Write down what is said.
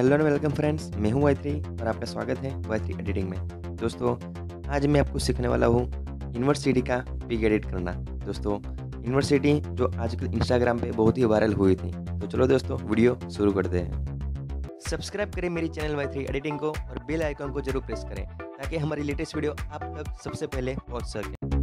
Hello and welcome friends, मैं हूं Y3 और आपका स्वागत है Y3 एडिटिंग में। दोस्तों आज मैं आपको सिखाने वाला हूं यूनिवर्सिटी का पिक एडिट करना। दोस्तों यूनिवर्सिटी जो आजकल इंस्टाग्राम पे बहुत ही वायरल हुई थी, तो चलो दोस्तों वीडियो शुरू करते हैं। सब्सक्राइब करें मेरी चैनल Y3 एडिटिंग को और बेल आइकॉन को जरूर प्रेस करें ताकि हमारी लेटेस्ट वीडियो आप तक सबसे पहले पहुँच सके।